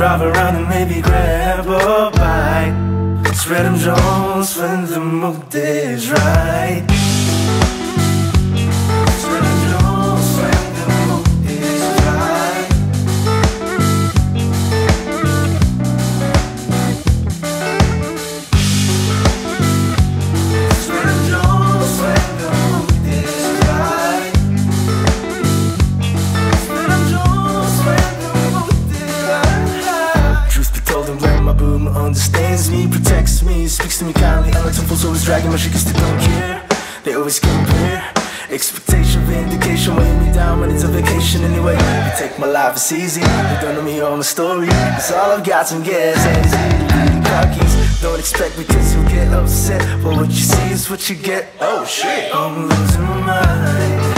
drive around and maybe grab a bite. Spread them Jones when the mood is right. Spread them Jones when the mood is right. Spread them Jones when the mood is right. Spread them Jones when the mood is right. Truth be told, I'm glad my boo understands me, protects me, speaks to me kindly. I like some fools always dragging my shit cause they don't care. They always compare expectation, vindication, weighing me down when it's a vacation anyway. You take my life, it's easy. You don't know me or my story. It's all I've got, some gas, and it's easy cockies. Don't expect me cause you'll get upset, but what you see is what you get. Oh shit, I'm losing my mind.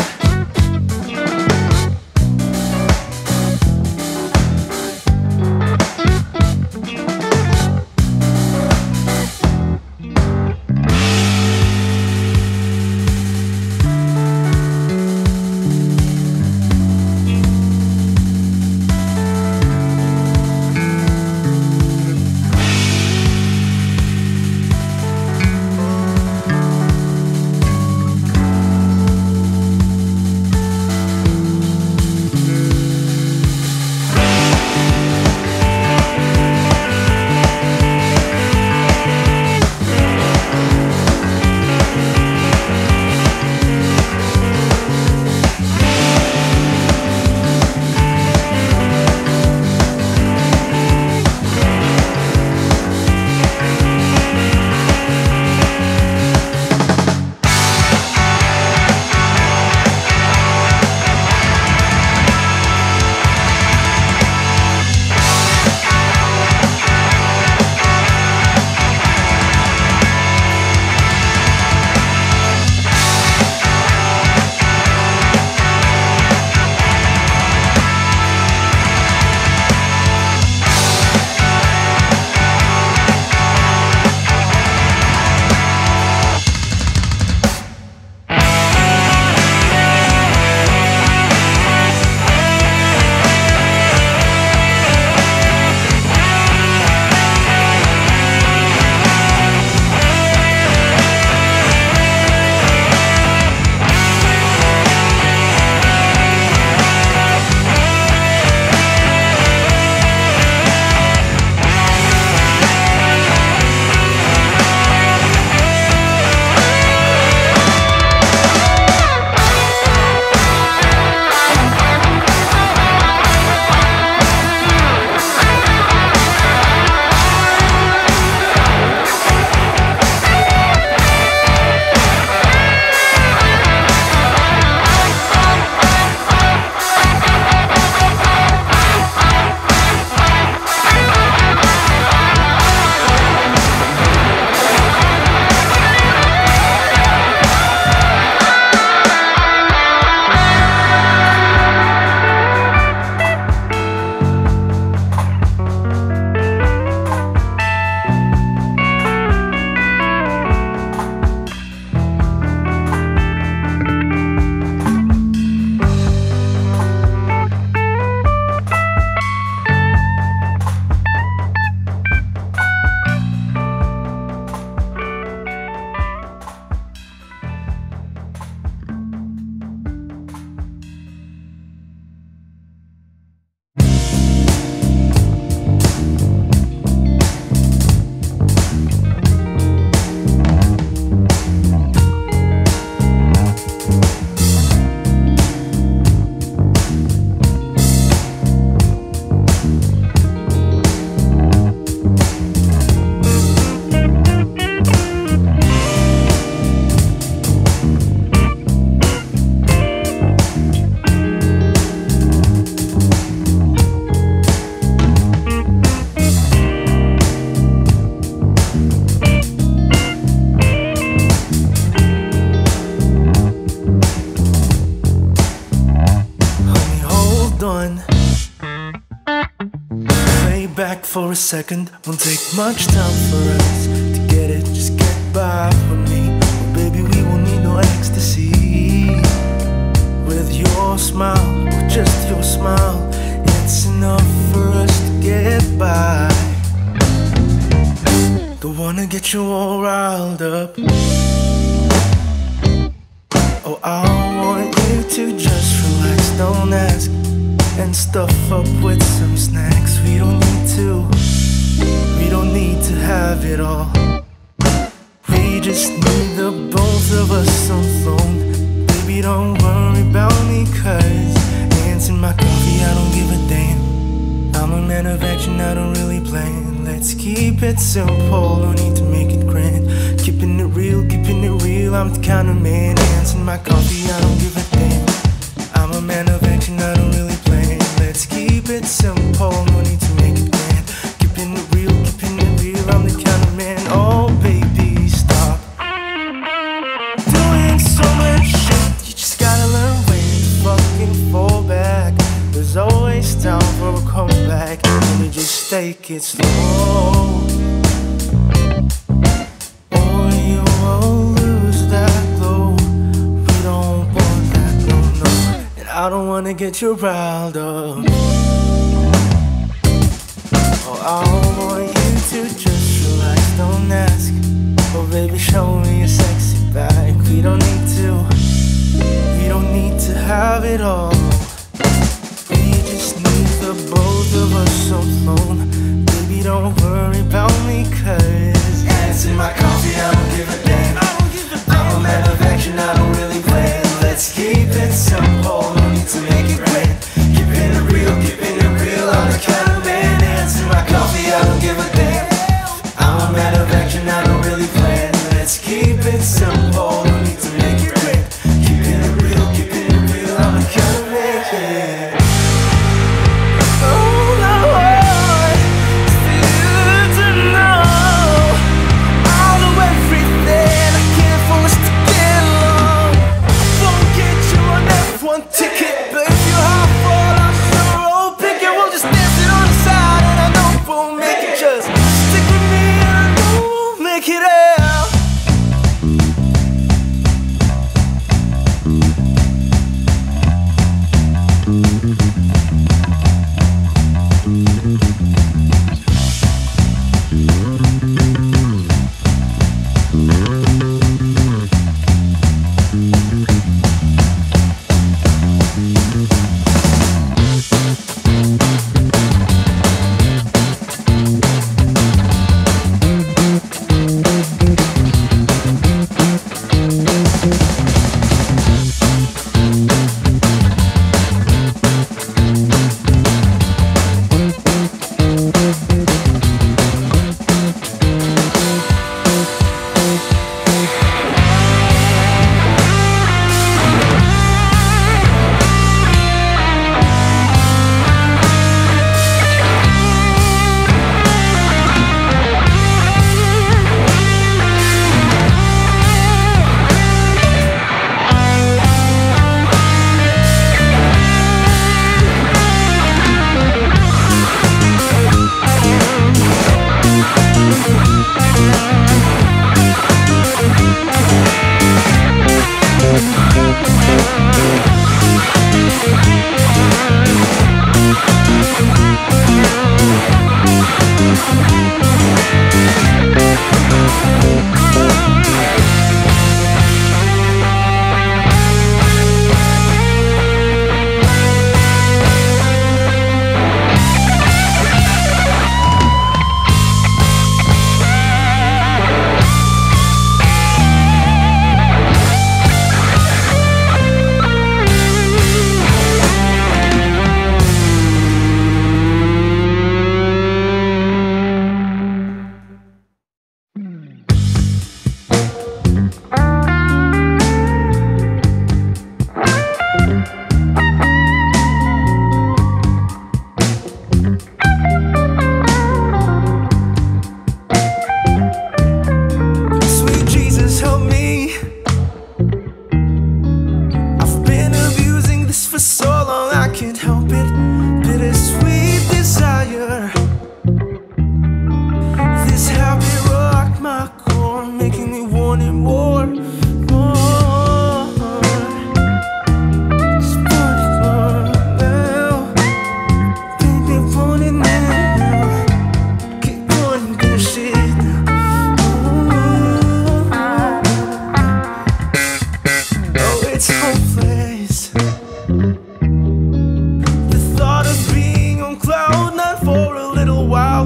For a second, won't take much time for us to get it, just get by for me. Well, baby, we won't need no ecstasy. With your smile, with just your smile, it's enough for us to get by. get you all riled up. Oh, I want you to just relax, don't ask, and stuff up with some snacks. We don't need to have it all. We just need the both of us alone. Baby, don't worry about me, 'cause hands in my coffee, I don't give a damn. I'm a man of action, I don't really plan. Let's keep it simple, no need to make it grand. Keeping it real, I'm the kind of man. Hands in my coffee, I don't give a damn. I'm a man of action, I don't really plan. Let's keep it simple, no need to make it grand. Keeping it real, I'm the kind of man. Oh baby, stop doing so much shit. You just gotta learn when to fucking fall back. There's always time for a comeback, and you just take it slow, or you won't lose that glow. We don't want that, no, no. And I don't wanna get you riled up. I want you to just relax, don't ask. Oh baby, show me your sexy back. We don't need to have it all. We just need the both of us alone. Baby, don't worry about me, 'cause hands in my coffee, I don't give a damn. I'm a man of action, I don't really plan. Let's keep it simple, no need to make it grand. Keeping it real, I'm the kind of man. I don't give a damn. I'm a man of action, I don't really plan. Let's keep it simple, no need to make it great. Keeping it real, I'm the kind of man. All I want is for you to know I know everything, I can't force to get along. I won't get you on that one ticket, but if you hop on, I'm sure I'll pick it. We'll just dance it on the side, and I know it won't make it. Just stick with me and I won't make it out.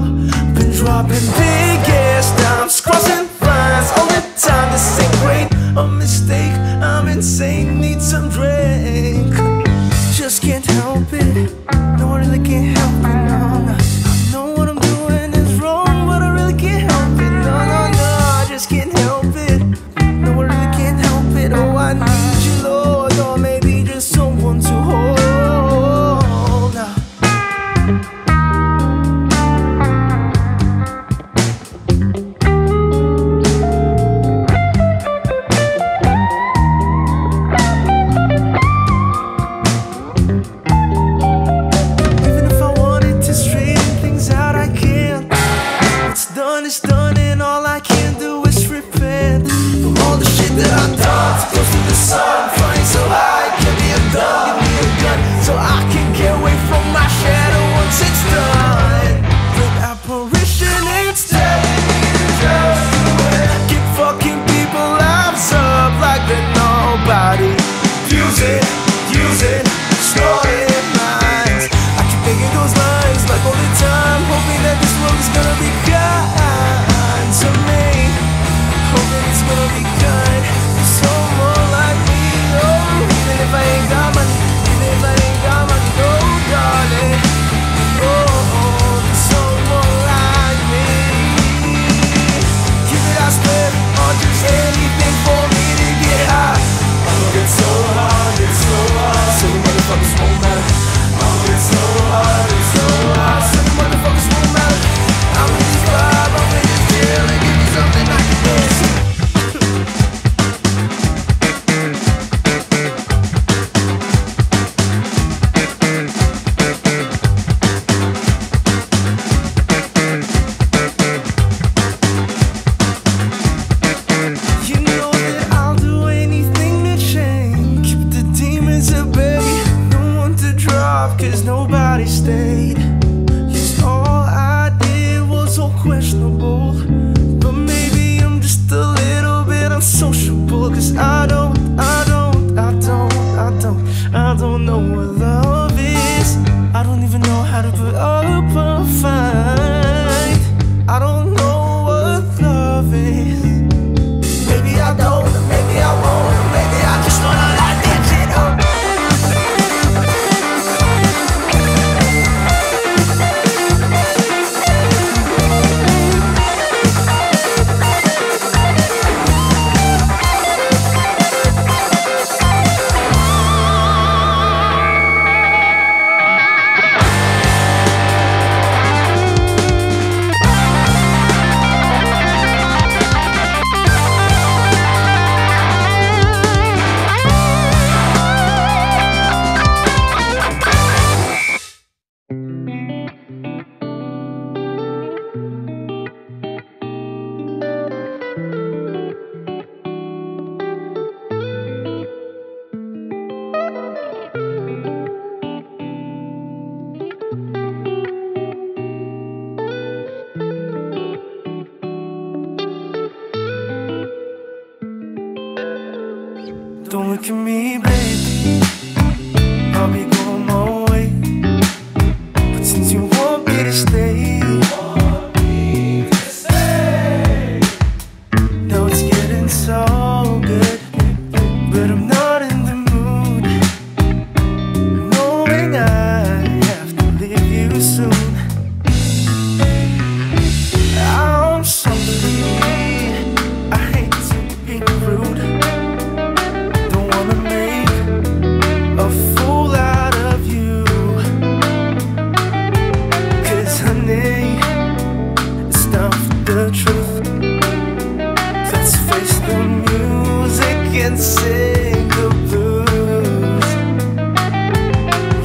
Been dropping big ass dimes, crossing lines all the time. This ain't great, a mistake, I'm insane, need some drink. Just can't help it, no I really can't help it, no. I know what I'm doing is wrong, but I really can't help it, no, no, no. I just can't help it, no I really can't help it. Oh, I need you, Lord, or maybe just someone to hold. It's done and all I can do is repent from all the shit that I've done. To go to the sun, flying so high, give me a gun, so I can get away from my shadow once it's done. With apparition instead, just do it. Keep fucking people lives up like they're nobody. Use it, store it in minds. I keep thinking those lines like all the time, hoping that this world is gonna be good. Cause nobody stayed. Yes, all I did was so questionable. But maybe I'm just a little bit unsociable. Cause I don't know what love is. I don't even know how to put up a fight. I don't know what love is. Maybe I don't, maybe I won't, maybe I just wanna light that shit up. Don't look at me, baby, I'll be going my way. But since you want me to stay, now it's getting so good, but I'm not in the mood, knowing I have to leave you soon. I'm sorry, sing the blues.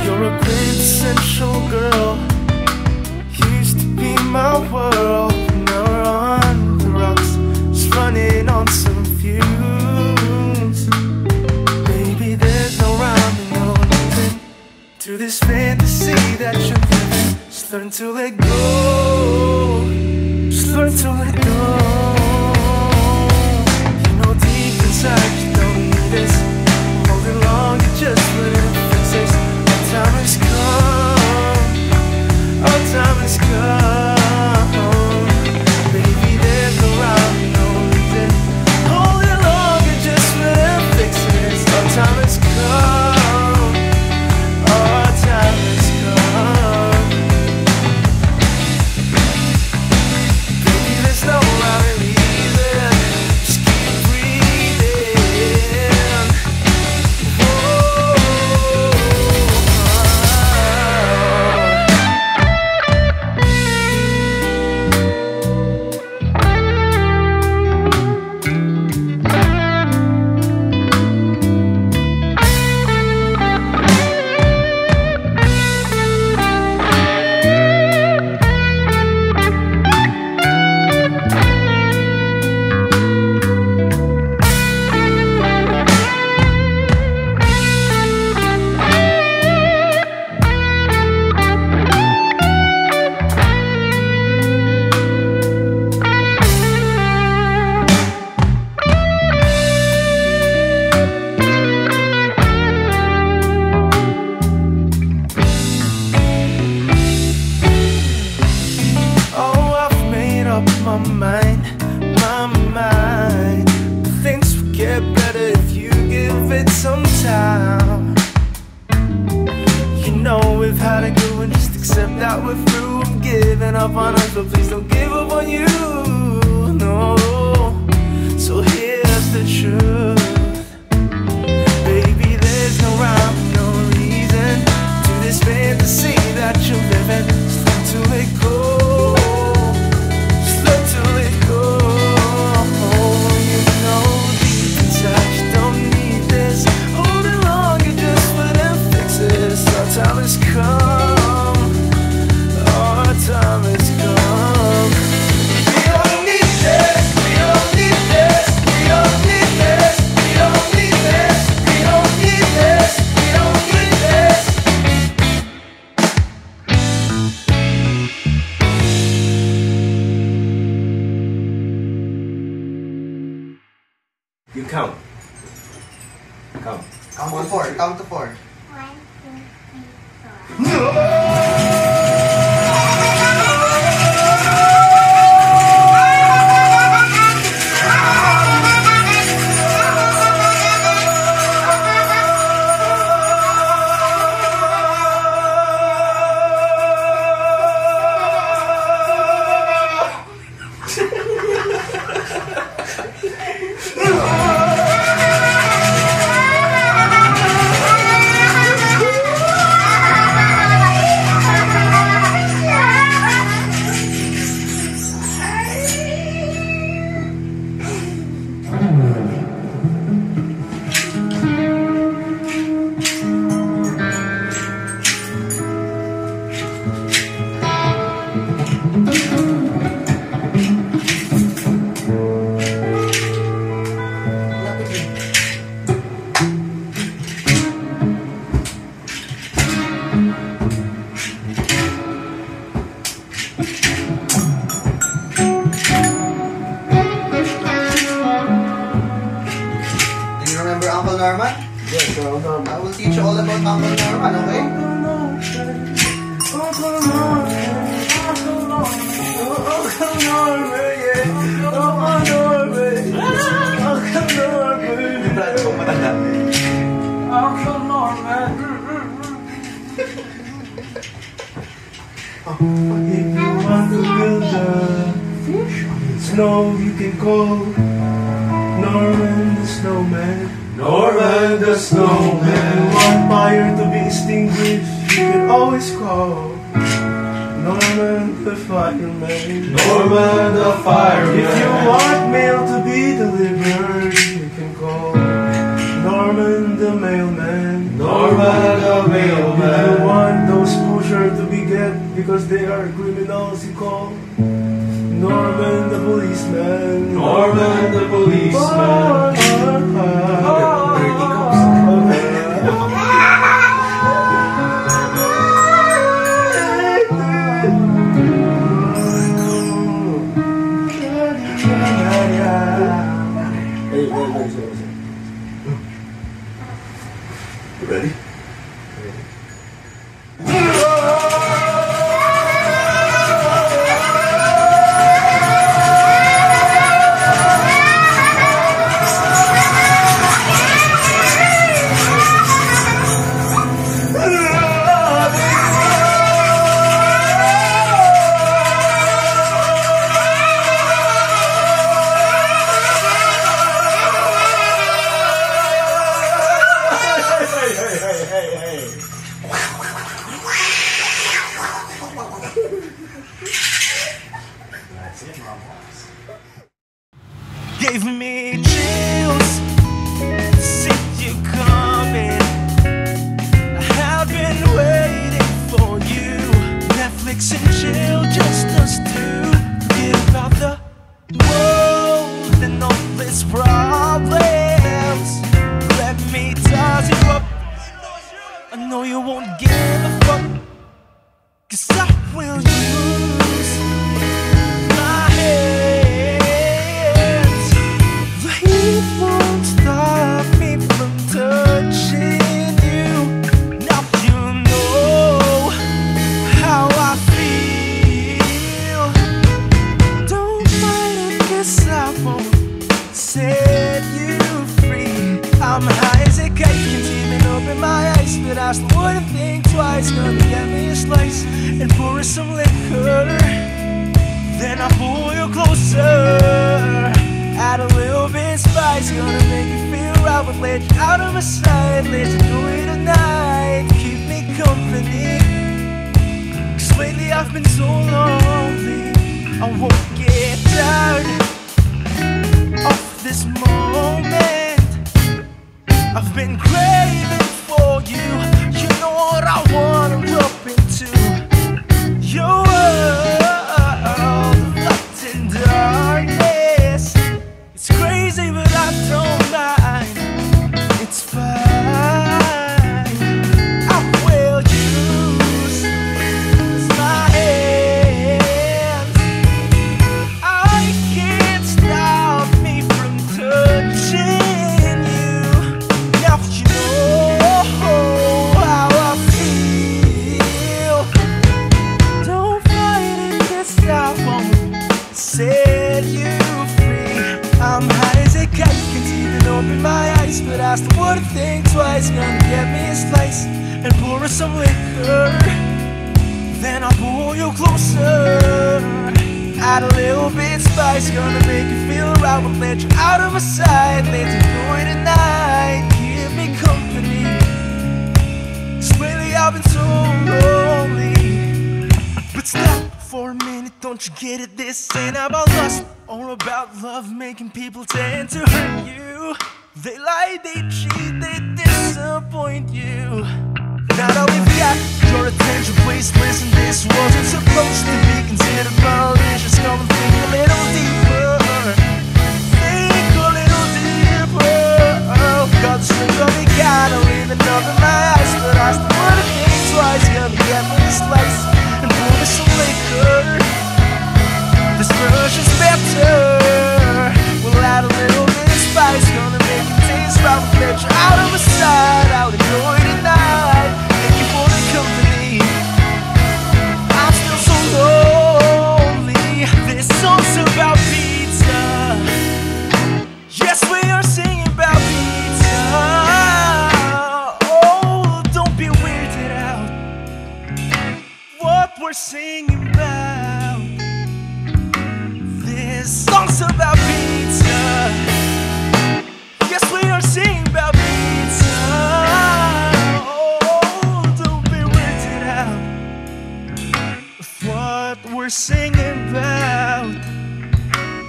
You're a quintessential girl, used to be my world. Now we're on the rocks, just running on some fumes. Baby, there's no rhyme and no living to this fantasy that you're living. Just learn to let go, just learn to let go. You know deep inside you holding long to just what it exists. Our time has come, our time has come. my mind. Things will get better if you give it some time. You know we've had a good one, just accept that we're through. I'm giving up on us, but please don't give up on you, no. So here's the truth, baby, there's no rhyme, no reason to this fantasy that you're living. Slow to it go. You count. Count. Count to four. Count to four. 1, 2, 3, 4. No! Yes, Uncle Norman. I will teach you all about Uncle Norman, okay? Uncle Norman. If you want to build a snow, you can call Norman the Snowman. Norman the Snowman. You want fire to be extinguished, you can always call Norman the Fireman. Norman the Fireman. If you want mail to be delivered, you can call Norman the Mailman. Norman the Mailman. If you want those pushers to be dead because they are criminals, you call Norman the Policeman. Norman the Policeman. Ready? Gave me chills to see you coming. I have been waiting for you. Netflix and chill, just us two. Forget about the world and all its problems. Let me toss you up. I know you won't give a fuck, 'cause I will use my hands. The heat won't stop me from touching you. Now you know how I feel. just wouldn't think twice. Gonna get me a slice and pour in some liquor. Then I'll pull you closer, add a little bit of spice. Gonna make you feel right, but let you out of my sight. Let you do it at night, keep me company. Cause lately I've been so lonely. I won't get tired of this moment. I've been craving for you. You know what I wanna rub into. Your world of light and darkness. It's crazy but I don't mind. It's fine. I will use my hands. I can't stop me from touching you. Now you know set you free. I'm high as a kite, can't even open my eyes, but I still wouldn't think twice. Gonna get me a slice and pour in some liquor. Then I'll pull you closer, add a little bit of spice. Gonna make you feel right, won't let you out of my sight. Let you do it at night, keep me company. Cause lately I've been so lonely. But stop for a minute, don't you get it? This ain't about lust, all about love, making people tend to hurt you. They lie, they cheat, they disappoint you. Not only got your attention, please listen. This wasn't supposed to be considered malicious. Come and think a little deeper. Think a little deeper. Oh, God's sake, oh, we gotta leave it up in my eyes. But I still wanna think twice, gonna get me a slice and pour me some liquor. This version's better. We'll add a little bit of spice. Gonna make it taste right. We'll let you out of my sight. I'll enjoy tonight. Thank you for the company. I'm still so lonely. This song's about pizza. Yes, we are singing about pizza. We're singing about this song's about pizza. Yes, we are singing about pizza. Oh, don't be weirded out if what we're singing about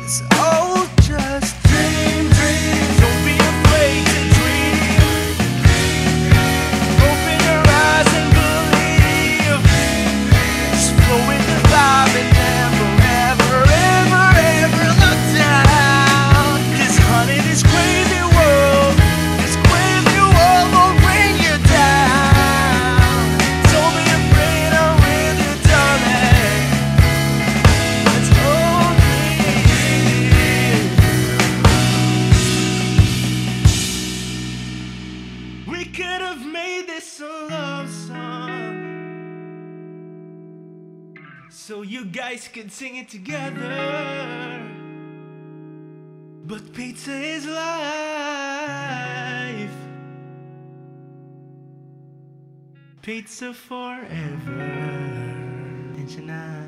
is all just dream, dream. Don't be afraid to so you guys can sing it together. But pizza is life. Pizza forever. And tonight.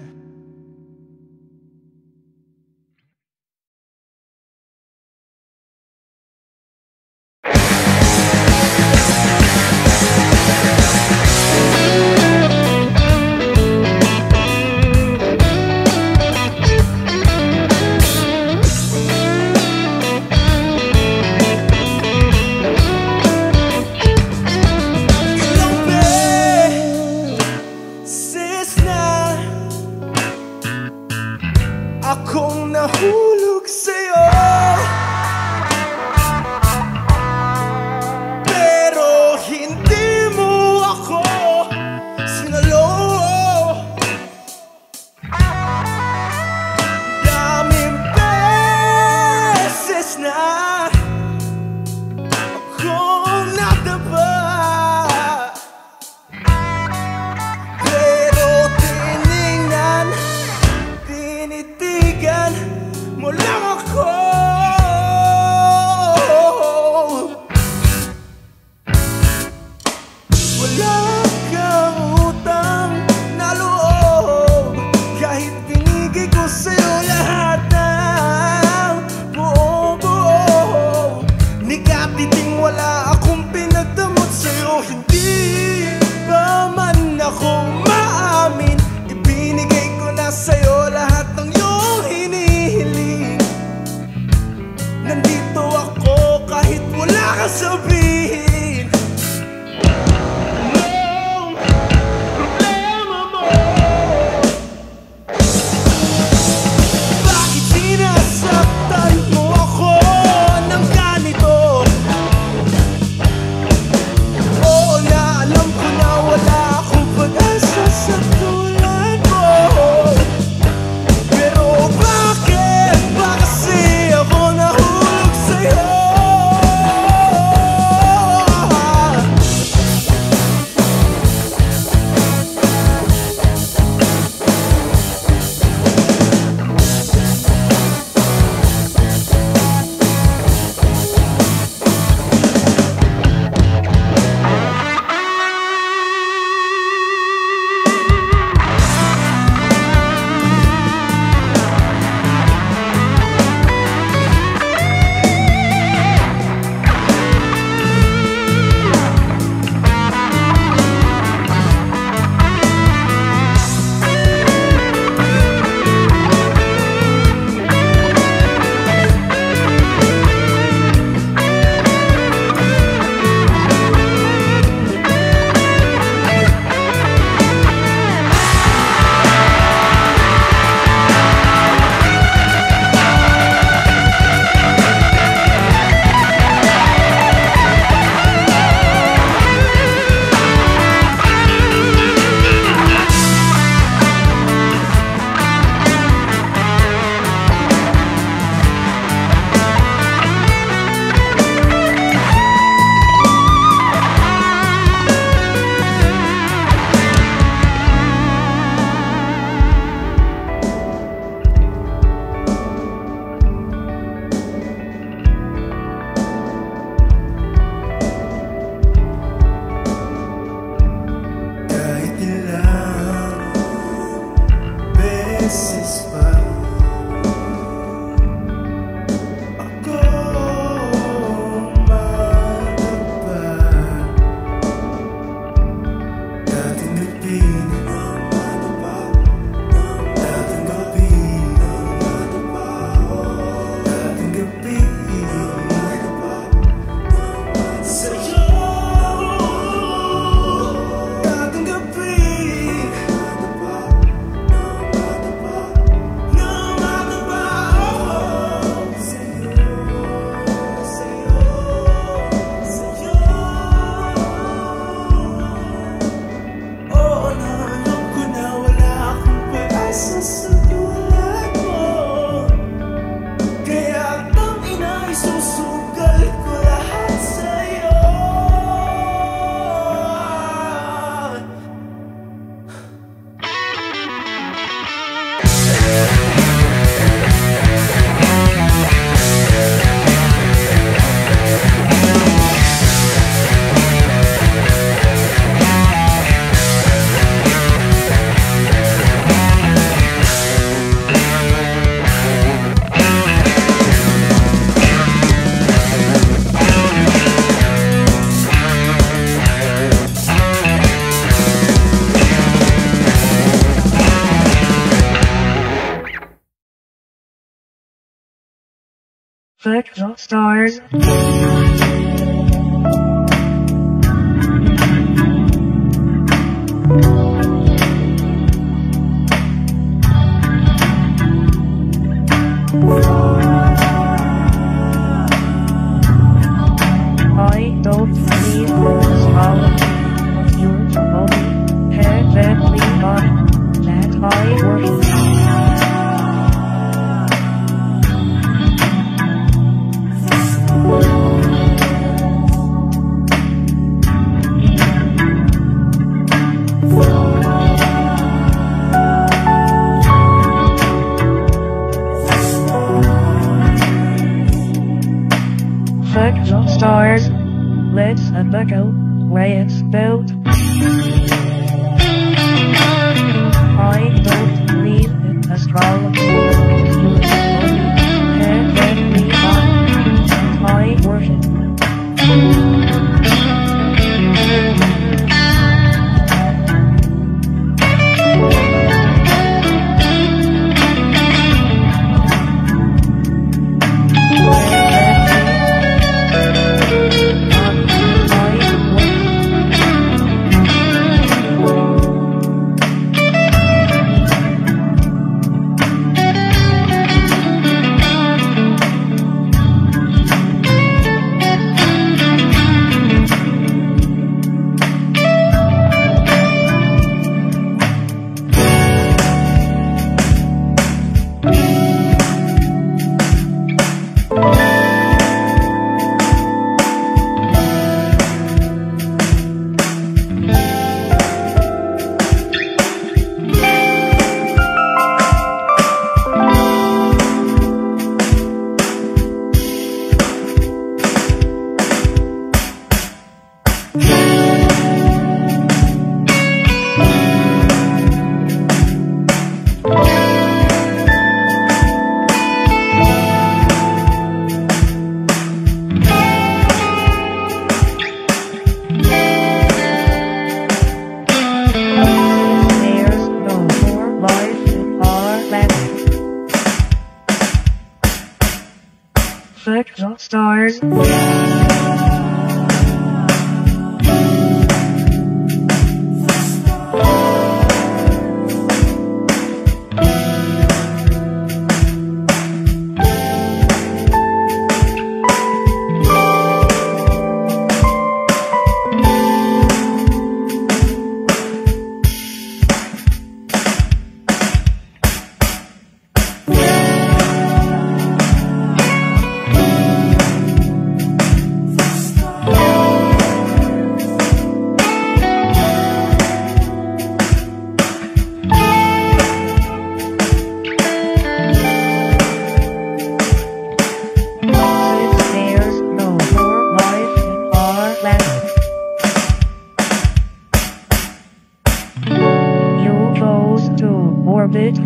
Ako nahulog sa'yo, pero hindi mo ako sinalo. Daming beses na ako nadapa, pero tinignan, tinitigan mo lang ako. Wala Nigga gon' say all your heart now. Buong buo nigatiting wala akong pinagdamot sa'yo. Hindi pa man ako maamin, ibinigay ko na sa'yo lahat ng iyong hinihiling. Nandito ako kahit wala ka sabihin. Click the stars. I don't see those how of your body heavenly body that I worship. Check the stars, let's go where it's built. I don't believe it. Stars. Orbit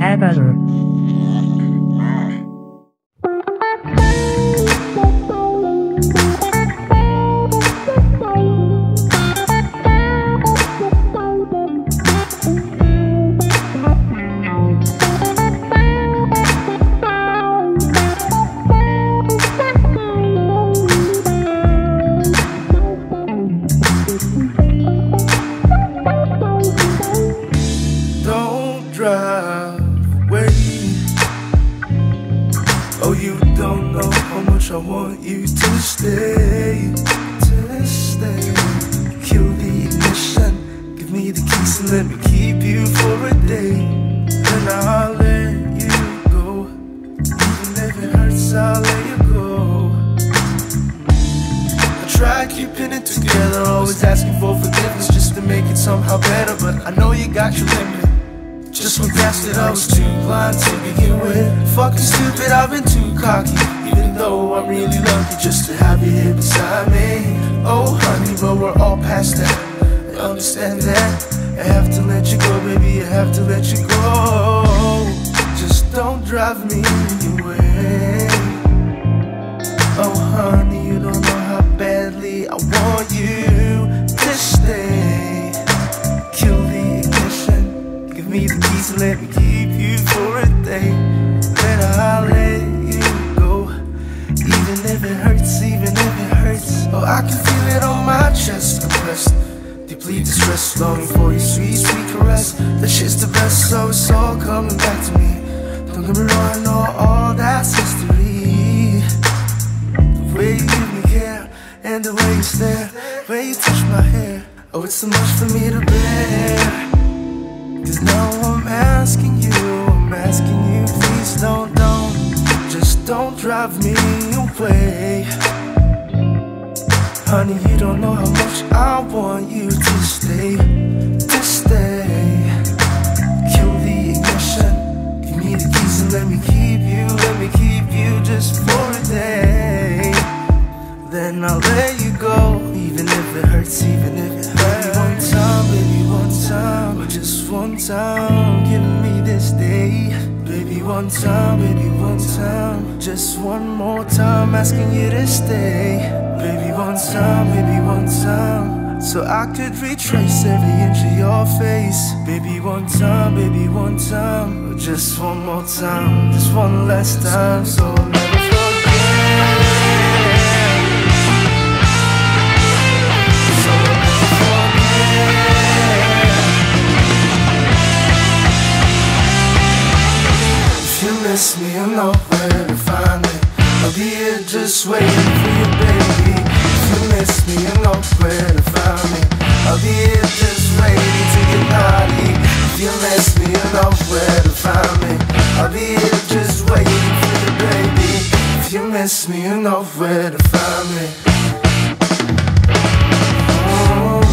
Avatar. time, baby, one time. Just one more time, asking you to stay. Baby, one time, so I could retrace every inch of your face. Baby, one time, just one more time, just one last time, so I'll never miss me, I'm not where to find it. I'll be here just waiting for you, baby. If you miss me, I'm not where to find me. I'll be here just waiting to get naughty. If you miss me, I'm not where to find me. I'll be here just waiting for you, baby. If you miss me, I'm not where to find me. Oh.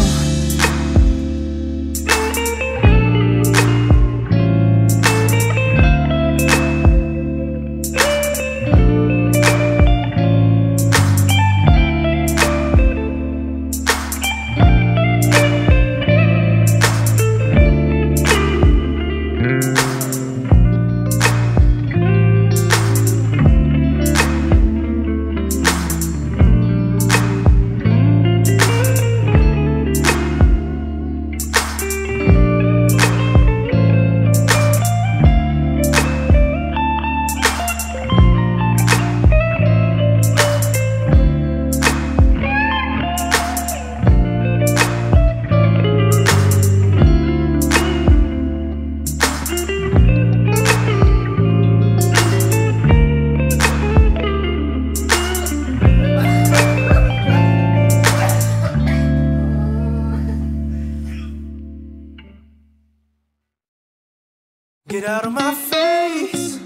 Get out of my face.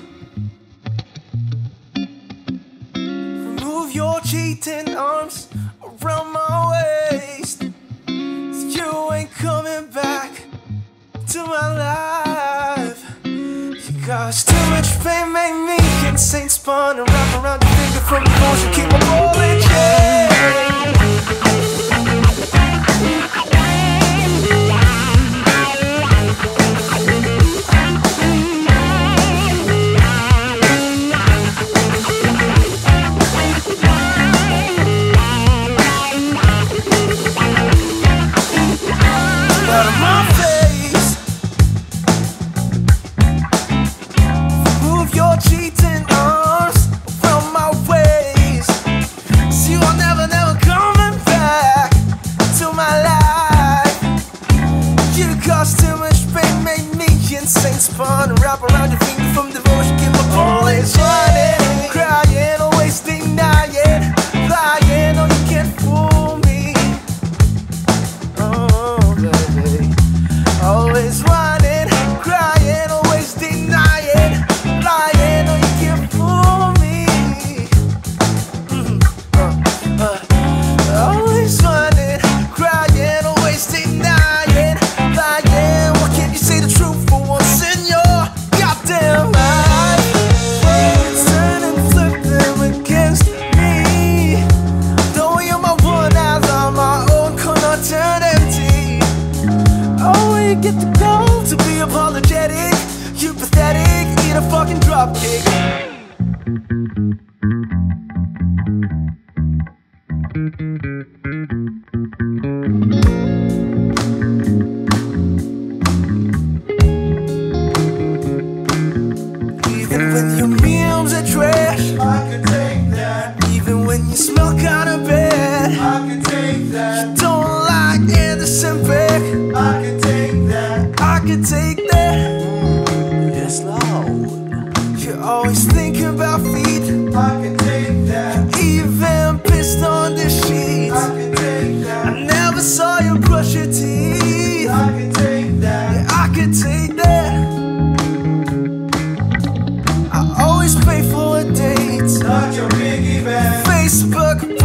Remove your cheating arms around my waist. You ain't coming back to my life. You caused too much pain, made me insane, spun and wrap around your finger from the nose. You keep on rolling, yeah. Facebook